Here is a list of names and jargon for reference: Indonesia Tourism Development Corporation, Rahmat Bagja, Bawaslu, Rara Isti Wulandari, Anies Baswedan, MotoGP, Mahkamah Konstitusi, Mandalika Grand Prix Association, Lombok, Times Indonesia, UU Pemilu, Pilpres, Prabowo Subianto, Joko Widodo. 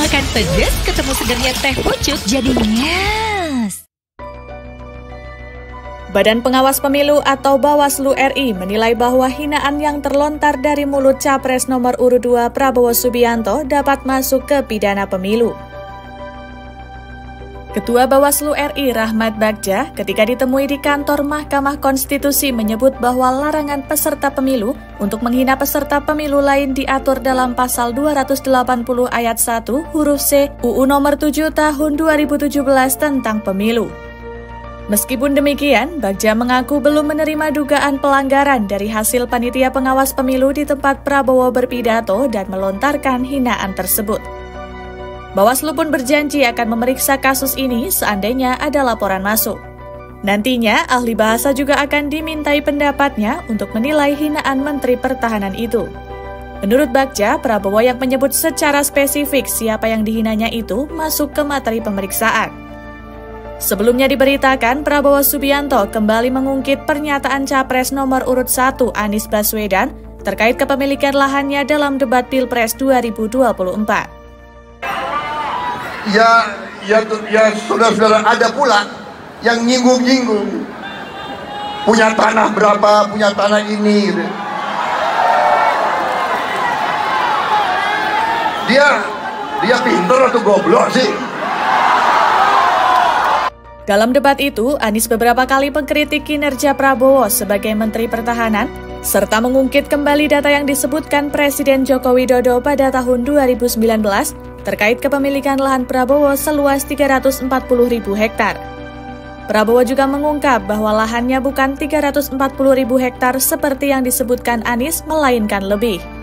Makan pedas ketemu segarnya teh pucuk jadinya. Badan Pengawas Pemilu atau Bawaslu RI menilai bahwa hinaan yang terlontar dari mulut Capres nomor urut 2 Prabowo Subianto dapat masuk ke pidana pemilu. Ketua Bawaslu RI Rahmat Bagja ketika ditemui di kantor Mahkamah Konstitusi menyebut bahwa larangan peserta pemilu untuk menghina peserta pemilu lain diatur dalam pasal 280 ayat 1 huruf C UU nomor 7 tahun 2017 tentang pemilu. Meskipun demikian, Bagja mengaku belum menerima dugaan pelanggaran dari hasil panitia pengawas pemilu di tempat Prabowo berpidato dan melontarkan hinaan tersebut. Bawaslu pun berjanji akan memeriksa kasus ini seandainya ada laporan masuk. Nantinya, ahli bahasa juga akan dimintai pendapatnya untuk menilai hinaan Menteri Pertahanan itu. Menurut Bagja, Prabowo yang menyebut secara spesifik siapa yang dihinanya itu masuk ke materi pemeriksaan. Sebelumnya diberitakan, Prabowo Subianto kembali mengungkit pernyataan Capres nomor urut 1 Anies Baswedan terkait kepemilikan lahannya dalam debat Pilpres 2024. Ya, saudara-saudara, ada pula yang nyinggung-nyinggung punya tanah berapa, punya tanah ini. Gitu. Dia pintar atau goblok sih? Dalam debat itu, Anies beberapa kali mengkritik kinerja Prabowo sebagai Menteri Pertahanan, serta mengungkit kembali data yang disebutkan Presiden Joko Widodo pada tahun 2019 terkait kepemilikan lahan Prabowo seluas 340.000 hektar. Prabowo juga mengungkap bahwa lahannya bukan 340.000 hektar seperti yang disebutkan Anies, melainkan lebih.